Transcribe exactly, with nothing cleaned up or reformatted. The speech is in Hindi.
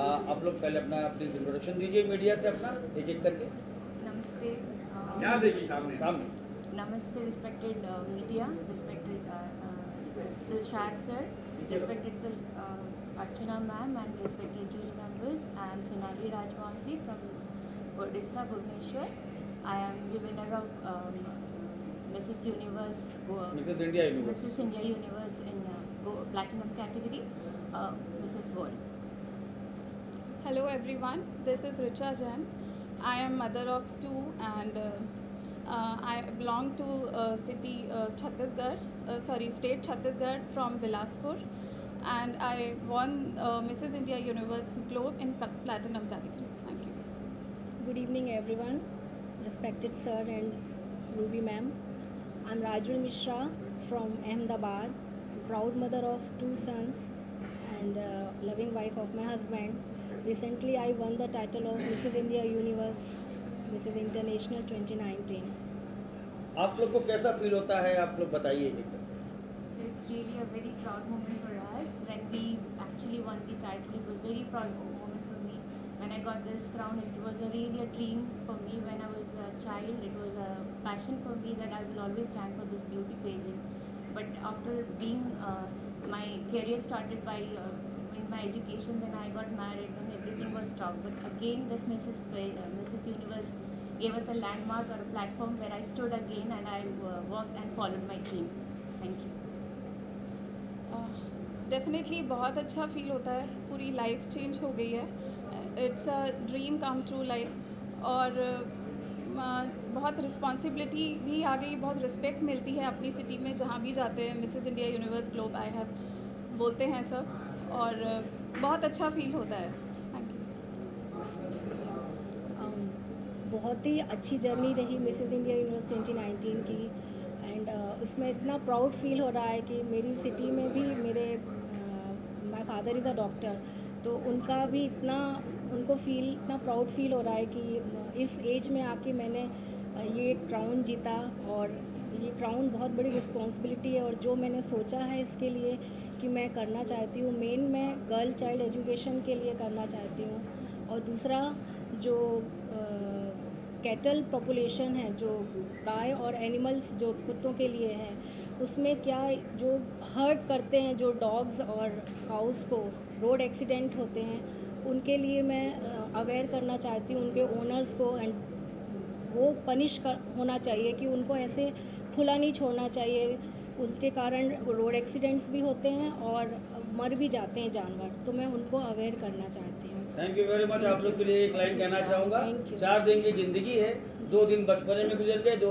आप लोग पहले अपना प्लीज इंट्रोडक्शन दीजिए मीडिया से अपना एक एक करके। नमस्ते क्या देखिए सामने सामने नमस्ते respected media, respected Tushar sir, respected Archana ma'am and respected jury members. I am Sonali Rajwandi from Odisha Bhubaneswar. I am the winner of Mrs Universe Mrs India Universe Mrs India Universe in platinum category, Mrs World. Hello everyone, this is Richa Jain. I am mother of two and uh, uh, I belong to uh, city uh, Chhattisgarh, uh, sorry state Chhattisgarh from Bilaspur, and I won uh, Missus India Universe Globe in platinum category. Thank you. Good evening everyone, respected sir and Ruby ma'am. I am Rajul Mishra from Ahmedabad, proud mother of two sons and uh, loving wife of my husband. Recently I won the title of Missus India Universe Missus International twenty nineteen. आप लोग को कैसा फील होता है, आप लोग बताइए। It's really a very proud moment for us when we actually won the title. It was very proud moment for me when I got this crown. It was a really a dream for me when I was a child. It was a passion for me that I will always stand for this beauty pageant. But after being uh, my career started by uh, in my education, then I got married and everything was stopped. But again, this Missus Uh, Missus Universe gave us a landmark or a platform where I stood again and I uh, worked and followed my dream. Thank you. Definitely, बहुत अच्छा फील होता है, पूरी लाइफ चेंज हो गई है। It's a dream come true life और uh, बहुत रिस्पॉन्सिबिलिटी भी आ गई, बहुत रिस्पेक्ट मिलती है अपनी सिटी में जहाँ भी जाते हैं। Missus India Universe Globe I have बोलते हैं सब और बहुत अच्छा फील होता है। Thank you. um, बहुत ही अच्छी जर्नी रही Mrs India Universe twenty nineteen की, एंड uh, उसमें इतना प्राउड फील हो रहा है कि मेरी सिटी में भी मेरे my father is a doctor, तो उनका भी इतना उनको फील इतना प्राउड फील हो रहा है कि इस एज में आके मैंने ये क्राउन जीता। और ये क्राउन बहुत बड़ी रिस्पॉन्सिबिलिटी है और जो मैंने सोचा है इसके लिए कि मैं करना चाहती हूँ, मेन मैं गर्ल चाइल्ड एजुकेशन के लिए करना चाहती हूँ। और दूसरा जो आ, कैटल पॉपुलेशन है, जो गाय और एनिमल्स जो कुत्तों के लिए है, उसमें क्या जो हर्ट करते हैं जो डॉग्स और काउस को, रोड एक्सीडेंट होते हैं, उनके लिए मैं अवेयर करना चाहती हूँ उनके ओनर्स को। एंड वो पनिश कर होना चाहिए कि उनको ऐसे खुला नहीं छोड़ना चाहिए, उसके कारण रोड एक्सीडेंट्स भी होते हैं और मर भी जाते हैं जानवर, तो मैं उनको अवेयर करना चाहती हूँ। Thank you very much. आप लोग के लिए एक लाइन कहना चाहूँगा, चार दिन की जिंदगी है, दो दिन बचपने में गुजर गए, दो